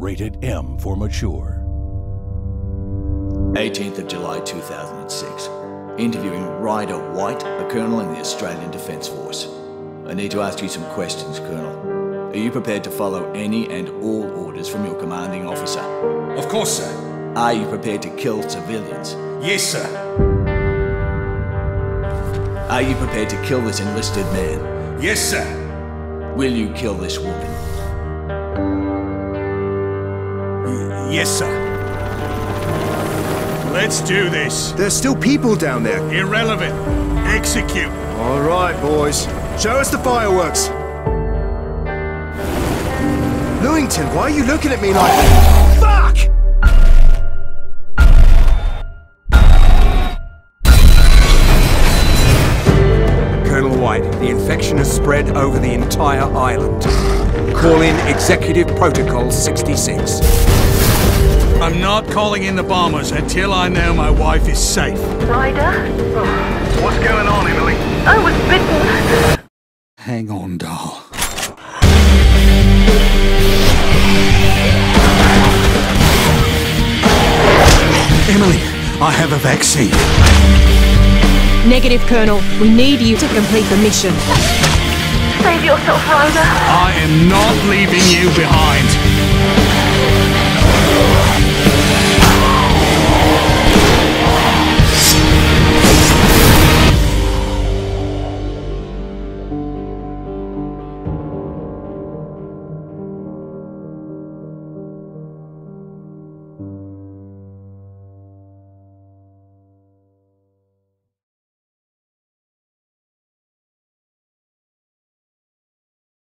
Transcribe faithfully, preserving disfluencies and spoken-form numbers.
rated M for mature. eighteenth of July two thousand six. Interviewing Ryder White, a colonel in the Australian Defence Force. I need to ask you some questions, Colonel. Are you prepared to follow any and all orders from your commanding officer? Of course, sir. Are you prepared to kill civilians? Yes, sir. Are you prepared to kill this enlisted man? Yes, sir. Will you kill this woman? Yes, sir. Let's do this. There's still people down there. Irrelevant. Execute. All right, boys. Show us the fireworks. Lewington, why are you looking at me like that? Fuck! Colonel White, the infection has spread over the entire island. Call in Executive Protocol sixty-six. I'm not calling in the bombers until I know my wife is safe. Ryder? Oh. What's going on, Emily? I was bitten. Hang on, doll. Emily, I have a vaccine. Negative, Colonel. We need you to complete the mission. Save yourself, Ryder. I am not leaving.